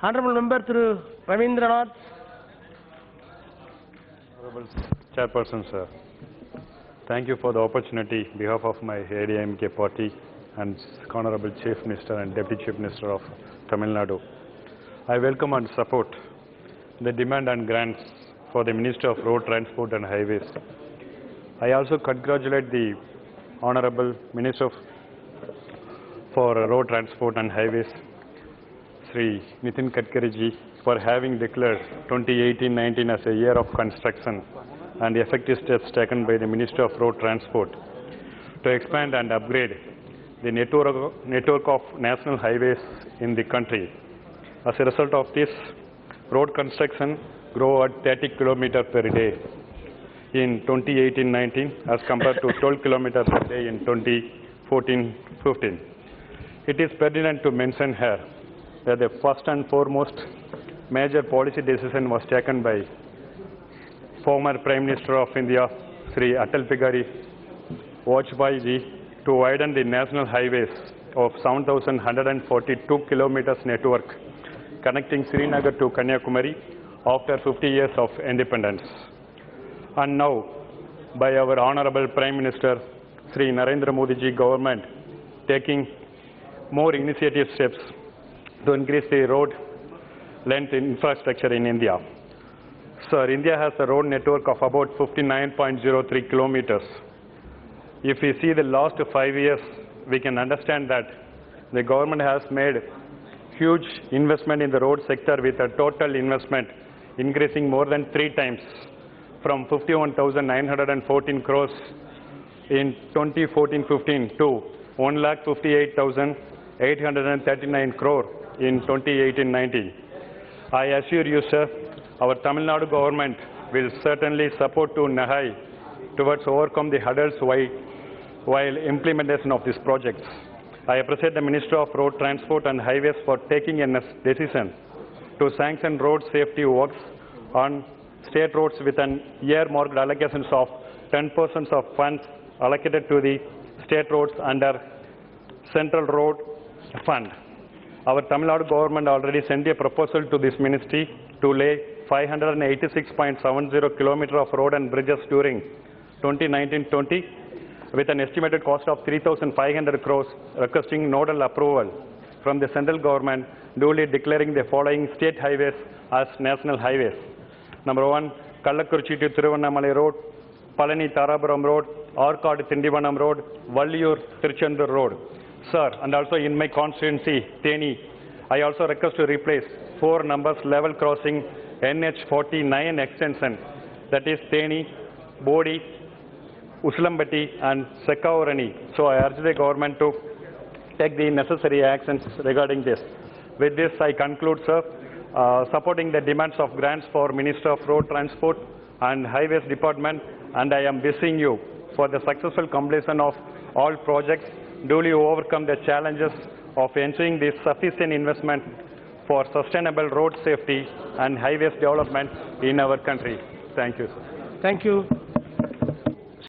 Honorable Member Thiru Raveendranath. Honorable Chairperson, sir. Thank you for the opportunity on behalf of my ADMK party and Honorable Chief Minister and Deputy Chief Minister of Tamil Nadu. I welcome and support the demand and grants for the Minister of Road Transport and Highways. I also congratulate the Honorable Minister for Road Transport and Highways, Sri Nitin Gadkari, for having declared 2018-19 as a year of construction and the effective steps taken by the Minister of Road Transport to expand and upgrade the network of national highways in the country. As a result of this, road construction grew at 30 km per day in 2018-19 as compared to 12 km per day in 2014-15. It is pertinent to mention here that the first and foremost major policy decision was taken by former Prime Minister of India, Sri Atal Bihari Vajpayee, to widen the national highways of 7,142 kilometers network connecting Srinagar to Kanyakumari after 50 years of independence. And now, by our Honorable Prime Minister, Sri Narendra Modiji government, taking more initiative steps to increase the road length infrastructure in India. Sir, India has a road network of about 59.03 kilometers. If we see the last 5 years, we can understand that the government has made huge investment in the road sector with a total investment increasing more than 3 times from 51,914 crores in 2014-15 to 1,58,839 crore in 2018-19. I assure you, sir, our Tamil Nadu government will certainly support to NHAI towards overcome the hurdles while implementation of these projects. I appreciate the Minister of Road Transport and Highways for taking a decision to sanction road safety works on state roads with an earmarked allocations of 10% of funds allocated to the state roads under Central Road Fund. Our Tamil Nadu government already sent a proposal to this ministry to lay 586.70 kilometers of road and bridges during 2019-20 with an estimated cost of 3,500 crores, requesting nodal approval from the central government, duly declaring the following state highways as national highways. Number 1, Kallakurichi-Tiruvannamalai Road, Palani Taraburam Road, Arkad Tindivanam Road, Valliyur Tiruchendur Road. Sir, and also in my constituency, Teni, I also request to replace 4 numbers level crossing NH49 extension, that is Teni, Bodhi, Usalambati and Sekaurani. So I urge the government to take the necessary actions regarding this. With this, I conclude, sir, supporting the demands of grants for Minister of Road Transport and Highways Department, and I am wishing you for the successful completion of all projects, duly overcome the challenges of ensuring the sufficient investment for sustainable road safety and highways development in our country. Thank you, sir. Thank you.